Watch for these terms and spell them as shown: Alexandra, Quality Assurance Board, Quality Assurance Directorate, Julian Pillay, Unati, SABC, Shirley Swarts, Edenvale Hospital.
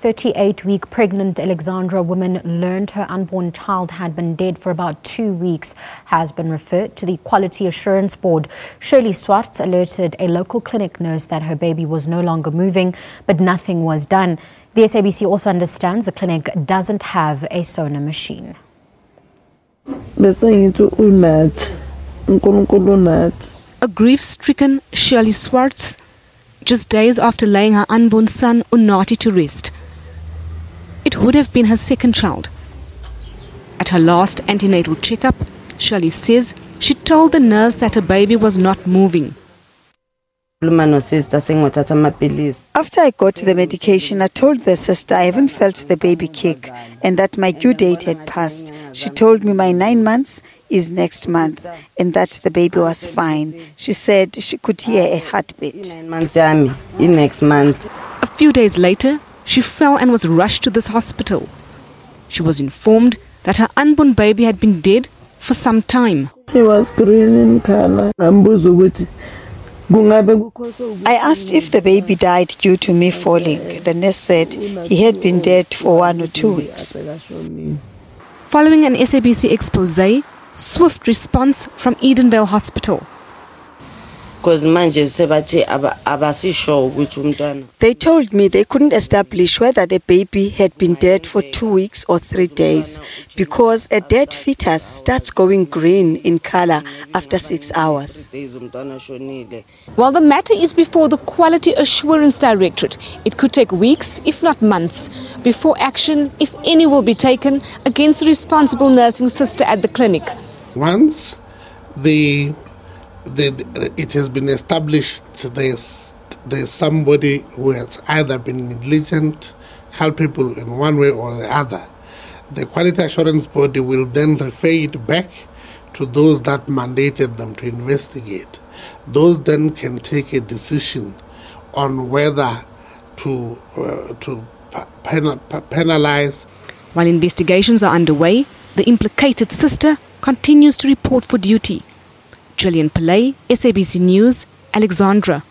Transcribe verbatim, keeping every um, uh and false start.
thirty-eight-week pregnant Alexandra woman learned her unborn child had been dead for about two weeks, has been referred to the Quality Assurance Board. Shirley Swarts alerted a local clinic nurse that her baby was no longer moving, but nothing was done. The S A B C also understands the clinic doesn't have a sonar machine. A grief-stricken Shirley Swarts, just days after laying her unborn son Unati to rest. It would have been her second child. At her last antenatal checkup, Shirley says she told the nurse that her baby was not moving. After I got the medication, I told the sister I haven't felt the baby kick and that my due date had passed. She told me my nine months is next month and that the baby was fine. She said she could hear a heartbeat. A few days later, she fell and was rushed to this hospital. She was informed that her unborn baby had been dead for some time. He was green in color. I asked if the baby died due to me falling. The nurse said he had been dead for one or two weeks. Following an S A B C expose, swift response from Edenvale Hospital. They told me they couldn't establish whether the baby had been dead for two weeks or three days because a dead fetus starts going green in color after six hours. While the matter is before the Quality Assurance Directorate, it could take weeks, if not months, before action, if any, will be taken against the responsible nursing sister at the clinic. Once the The, it has been established there's, there's somebody who has either been negligent, culpable in one way or the other. The Quality Assurance Body will then refer it back to those that mandated them to investigate. Those then can take a decision on whether to, uh, to penal, penalize. While investigations are underway, the implicated sister continues to report for duty. Julian Pillay, S A B C News, Alexandra.